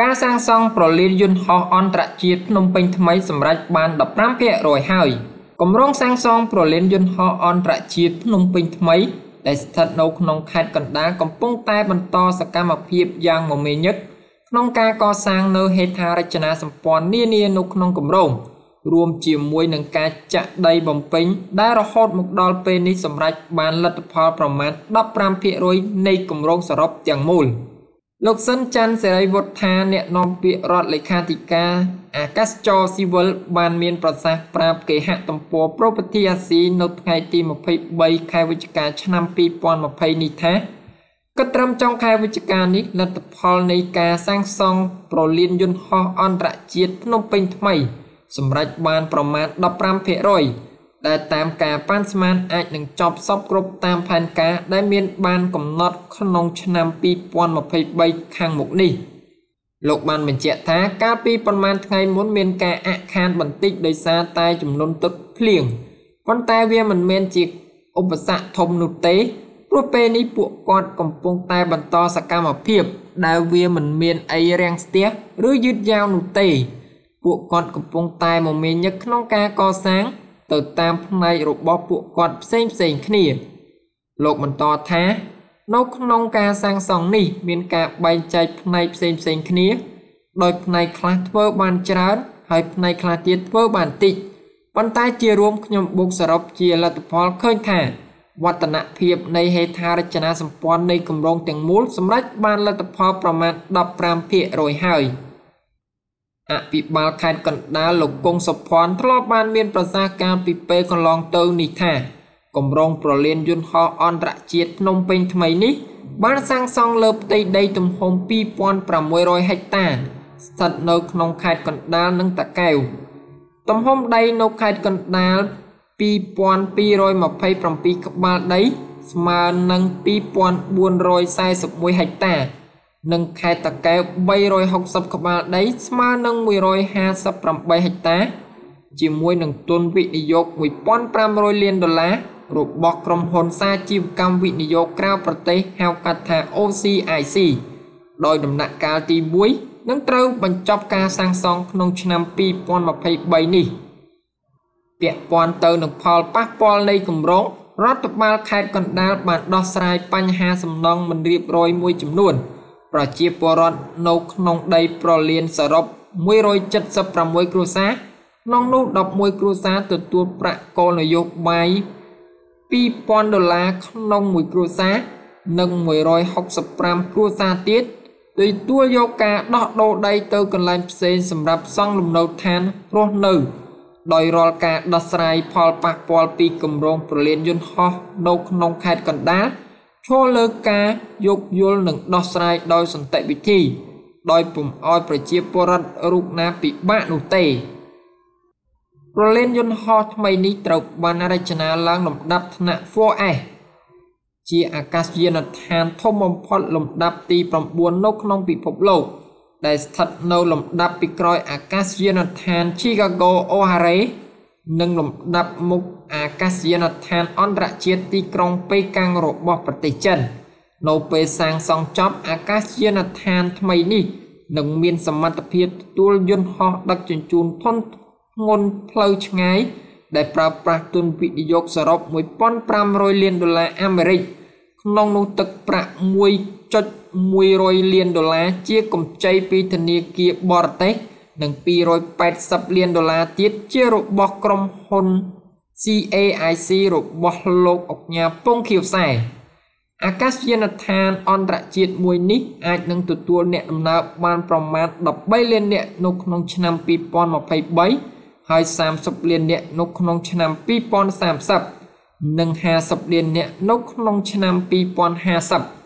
Cá sang song pro liên yun ho on trạ chiết nông pênh thay sầm rách ban đập ram phe rồi hai. Cổng rong sang song pro liên yun ho on trạ chiết nông pênh thay để thật nông nông khát cẩn đá cổng bông tai bàn to sạc cam mập hiệp giang màu mê nhất. Nông ca co sang nơ hết tha ra chana sầm pon nia nia nông nông cổng rong. Ruom chiều muôi nâng ca chạ đầy bồng pênh đã ra hot một đòn pênh ní sầm rách ban lật pha pro man đập ram phe rồi nay cổng rong sờ rập tiếng mùi. លោក ស៊ីន ចាន់សេរីវុត្ថាអ្នកនាំពាក្យរដ្ឋលេខាធិការអាកាសចរស៊ីវិលបានមានប្រសាសន៍ប្រាប់គេហទំព័រប្រពៃទិអាស៊ីនៅថ្ងៃទី23 ខែវិច្ឆិកាឆ្នាំ2020នេះថាគិតត្រឹមចុងខែវិច្ឆិកានេះលទ្ធផលនៃការសាងសង់ប្រលានយន្តហោះអន្តរជាតិភ្នំពេញថ្មីសម្រេចបានប្រមាណ 15% ដែលតាមការប៉ាន់ស្មានអាចនឹងចប់សពគ្រប់តាមផែនការដែលមានបានកំណត់ក្នុងឆ្នាំ2023ខាងមុខនេះលោកបានបញ្ជាក់ថាកាលពីប្រមាណថ្ងៃមុនមានការអាក់ខានបន្តិចដោយសារតែចំនួនទឹកភ្លៀងប៉ុន្តែវាមិនមែនជាឧបសគ្គធំនោះទេព្រោះពេលនេះពួកគាត់កំពុងតែបន្តសកម្មភាពដែលវាមិនមានអីរាំងស្ទះឬយឺតយ៉ាវនោះទេពួកគាត់កំពុងតែមមាញឹកក្នុងការកសាងទៅតាមផ្នែករបស់ពួកគាត់ផ្សេងគ្នាលោកបន្តថានៅក្នុងការសាងសង់នេះមានការបែងចែកផ្នែកផ្សេងគ្នាដោយផ្នែកខ្លះធ្វើបានច្រើនហើយផ្នែកខ្លះទៀតធ្វើបានតិចប៉ុន្តែជារួមខ្ញុំបូកសរុបជាលទ្ធផលឃើញថាវឌ្ឍនភាពនៃហេដ្ឋារចនាសម្ព័ន្ធនៃគម្រោងទាំងមូលសម្រេចបានលទ្ធផលប្រមាណ 15% ហើយអភិបាលខេត្តកណ្ដាលលោកគង់សុភ័ណ្ឌធ្លាប់បានមានប្រសាសន៍កាលពីពេលកន្លងទៅនេះថាគម្រោងប្រលានយន្តហោះអន្តរជាតិភ្នំពេញថ្មីនេះបានសាងសង់លើផ្ទៃដីទំហំ 2600 ហិកតាស្ថិតនៅក្នុងខេត្តកណ្ដាលនិងតាកែវទំហំដីនៅខេត្តកណ្ដាល 2227 ក្បាលដីស្មើនឹង 2441 ហិកតានិងខេត្តតាកែវ360 ក្បាលដីស្មើនឹង 158 ហិកតាជាមួយនឹងទុនវិនិយោគ $1,500 លានដុល្លាររបស់ក្រុមហ៊ុនសាជីវកម្មវិនិយោគក្រៅប្រទេសហៅកាត់ថា OCIC ដោយដំណាក់កាលទី1នឹងត្រូវបញ្ចប់ការសាងសង់ក្នុងឆ្នាំ2023នេះពាក់ព័ន្ធទៅនឹងផលប៉ះពាល់នៃគម្រោងរដ្ឋបាលខេត្តកណ្ដាលបានដោះស្រាយបញ្ហាសំណង់មិនរៀបរយមួយចំនួនប្រជាពលរដ្ឋនៅក្នុងដីប្រលានសរុប176 គ្រួសារក្នុងនោះ11គ្រួសារទទួលប្រាក់គោលនយោបាយ $2,000 ដុល្លារក្នុងមួយគ្រួសារនិង165គ្រួសារទៀតទទួលយកការដោះដូរដីទៅកន្លែងផ្សេងសម្រាប់សង់លំនៅឋានរស់នៅដោយរាល់ការដោះស្រាយផលប៉ះពាល់ពីគម្រោងប្រលានយន្តហោះនៅក្នុងខេត្តកណ្ដាលឈលលើការយោគយល់និងដោះស្រាយដោយសន្តិវិធីដោយពុំឲ្យប្រជាពលរដ្ឋរូបណាពិបាកនោះទេប្រលានយន្តហោះថ្មីនេះត្រូវបានរចនាឡើងលំដាប់ថ្នាក់ 4S ជាអាកាសយានដ្ឋានធំបំផុតលំដាប់ទី9នៅក្នុងពិភពលោកដែលស្ថិតនៅលំដាប់ពីក្រោយអាកាសយានដ្ឋាន Chicago O'Hare និងលំដាប់មុខអាកាសយានដ្ឋានអន្តរជាតិទីក្រុងប៉េកាំងរបស់ប្រទេសចិននៅពេលសាងសង់ចប់អាកាសយានដ្ឋានថ្មីនេះនឹងមានសមត្ថភាពទទួលយន្តហោះដឹកជញ្ជូនធំធ្ងន់ផ្លូវឆ្ងាយដែលប្រើប្រាស់ទុនវិនិយោគសរុប $1,500 លានដុល្លារអាមេរិកក្នុងនោះទឹកប្រាក់ $1.1 លានដុល្លារជាកម្ចីពីធនាគារបរទេសនិង280លានដុល្លារទៀតជារបស់ក្រុមហ៊ុន CAIC របស់លោកអគ្គនាយកពងខៀវខ្សែអាកាសយានដ្ឋានអន្តរជាតិមួយនេះអាចនឹងទទួលអ្នកដំណើរបានប្រមាណ 13 លាននាក់នៅក្នុងឆ្នាំ2023ហើយ 30 លាននាក់នៅក្នុងឆ្នាំ2030និង 50 លាននាក់នៅក្នុងឆ្នាំ2050